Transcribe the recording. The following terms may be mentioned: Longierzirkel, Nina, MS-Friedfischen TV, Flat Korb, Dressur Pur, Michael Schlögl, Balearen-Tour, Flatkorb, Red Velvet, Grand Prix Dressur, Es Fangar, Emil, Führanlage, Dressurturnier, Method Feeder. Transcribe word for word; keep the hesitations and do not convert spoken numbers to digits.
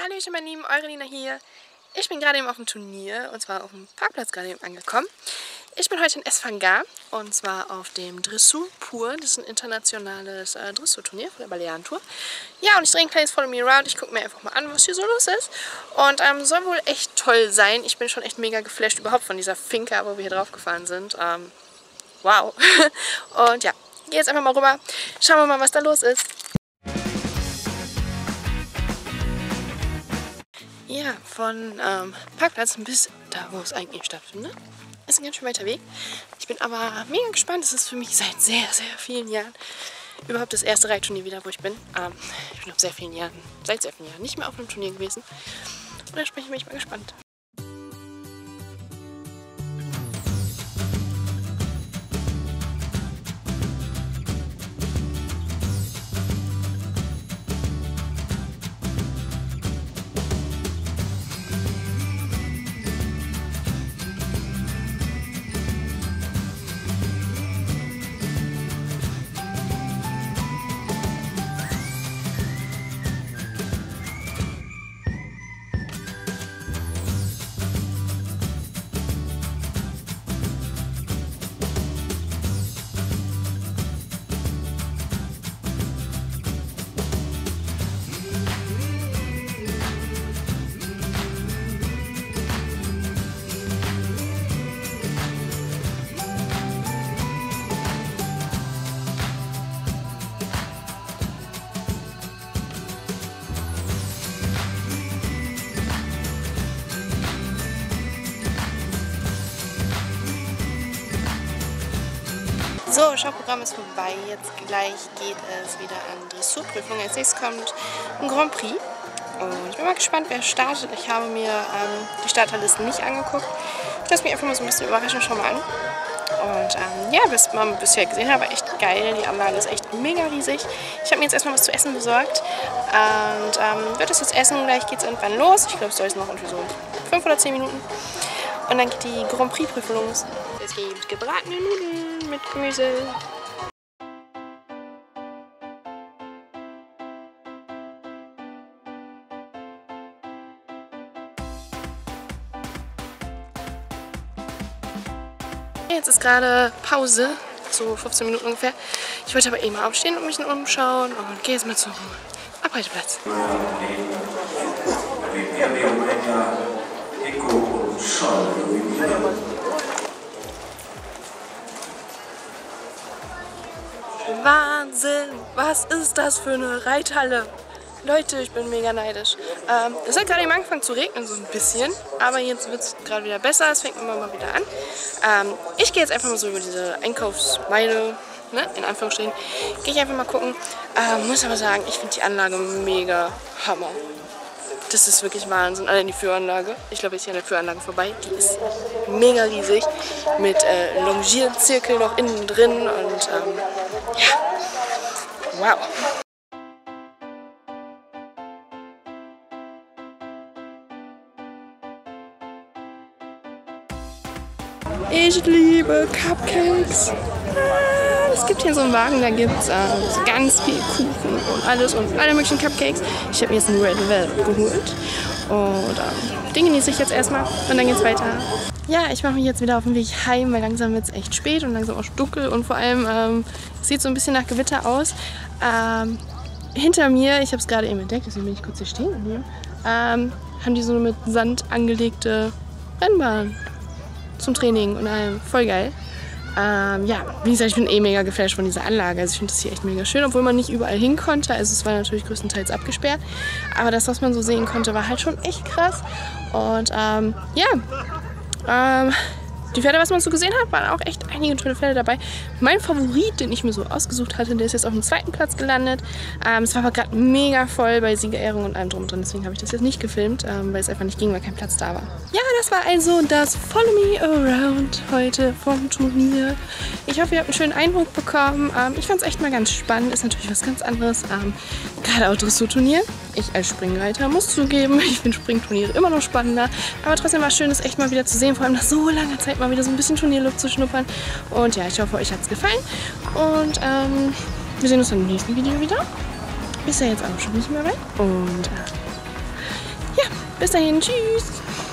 Hallo meine Lieben, eure Nina hier. Ich bin gerade eben auf dem Turnier und zwar auf dem Parkplatz gerade eben angekommen. Ich bin heute in Es Fangar und zwar auf dem Dressur Pur. Das ist ein internationales äh, Dressurturnier von der Balearen-Tour. Ja, und ich drehe ein kleines Follow Me Around. Ich gucke mir einfach mal an, was hier so los ist. Und ähm, soll wohl echt toll sein. Ich bin schon echt mega geflasht überhaupt von dieser Finca, wo wir hier drauf gefahren sind. Ähm, wow. Und ja, gehe jetzt einfach mal rüber. Schauen wir mal, was da los ist. Ja, von ähm, Parkplatz bis da, wo es eigentlich stattfindet, ist ein ganz schön weiter Weg. Ich bin aber mega gespannt. Es ist für mich seit sehr, sehr vielen Jahren überhaupt das erste Reitturnier wieder, wo ich bin. Ähm, ich bin auf sehr vielen Jahren, seit sehr vielen Jahren nicht mehr auf einem Turnier gewesen. Und da bin ich mich mal gespannt. So, Schauprogramm ist vorbei. Jetzt gleich geht es wieder an Dressurprüfung. Als nächstes kommt ein Grand Prix. Und ich bin mal gespannt, wer startet. Ich habe mir ähm, die Starterlisten nicht angeguckt. Ich lasse mich einfach mal so ein bisschen überraschen. Schau mal an. Und ähm, ja, was man bisher gesehen hat, war echt geil. Die Anlage ist echt mega riesig. Ich habe mir jetzt erstmal was zu essen besorgt. Und ähm, wird das jetzt essen. Gleich geht es irgendwann los. Ich glaube, es soll jetzt noch irgendwie so fünf oder zehn Minuten. Und dann geht die Grand Prix Prüfung los. Es gibt gebratene Nudeln mit Gemüse. Jetzt ist gerade Pause, so fünfzehn Minuten ungefähr. Ich wollte aber eben mal aufstehen und mich umschauen und gehe jetzt mal zum Abreiteplatz. Wahnsinn! Was ist das für eine Reithalle? Leute, ich bin mega neidisch. Ähm, es hat gerade angefangen zu regnen, so ein bisschen. Aber jetzt wird es gerade wieder besser. Es fängt immer mal wieder an. Ähm, ich gehe jetzt einfach mal so über diese Einkaufsmeile, ne, in Anführungsstrichen. Gehe ich einfach mal gucken. Ähm, muss aber sagen, ich finde die Anlage mega Hammer. Das ist wirklich Wahnsinn. Allein die Führanlage. Ich glaube, ich gehe an der Führanlage vorbei. Die ist mega riesig. Mit äh, Longierzirkel noch innen drin. Und ähm, ja. Wow. Ich liebe Cupcakes. Es gibt hier so einen Wagen, da gibt es äh, ganz viel Kuchen und alles und alle möglichen Cupcakes. Ich habe mir jetzt einen Red Velvet geholt und äh, den genieße ich jetzt erstmal und dann geht's weiter. Ja, ich mache mich jetzt wieder auf den Weg heim, weil langsam wird es echt spät und langsam auch dunkel und vor allem ähm, sieht so ein bisschen nach Gewitter aus. Ähm, hinter mir, ich habe es gerade eben entdeckt, deswegen bin ich kurz hier stehen, ähm, haben die so eine mit Sand angelegte Rennbahn zum Training und allem. Voll geil. Ähm, ja, wie gesagt, ich bin eh mega geflasht von dieser Anlage. Also ich finde das hier echt mega schön, obwohl man nicht überall hin konnte. Also es war natürlich größtenteils abgesperrt. Aber das, was man so sehen konnte, war halt schon echt krass. Und ähm, ja, ähm, die Pferde, was man so gesehen hat, waren auch echt einige tolle Pferde dabei. Mein Favorit, den ich mir so ausgesucht hatte, der ist jetzt auf dem zweiten Platz gelandet. Ähm, es war aber gerade mega voll bei Siegerehrung und allem drum drin. Deswegen habe ich das jetzt nicht gefilmt, ähm, weil es einfach nicht ging, weil kein Platz da war. Ja, das war also das Follow Me Around heute vom Turnier. Ich hoffe, ihr habt einen schönen Eindruck bekommen. Ähm, ich fand es echt mal ganz spannend. Ist natürlich was ganz anderes. Ähm, gerade auch Dressurturnier. Ich als Springreiter muss zugeben, ich finde Springturniere immer noch spannender. Aber trotzdem war es schön, das echt mal wieder zu sehen. Vor allem nach so langer Zeit mal wieder so ein bisschen Turnierluft zu schnuppern. Und ja, ich hoffe, euch hat es gefallen. Und ähm, wir sehen uns dann im nächsten Video wieder. Ist ja jetzt auch schon nicht mehr weg. Und äh, Bis dahin, tschüss!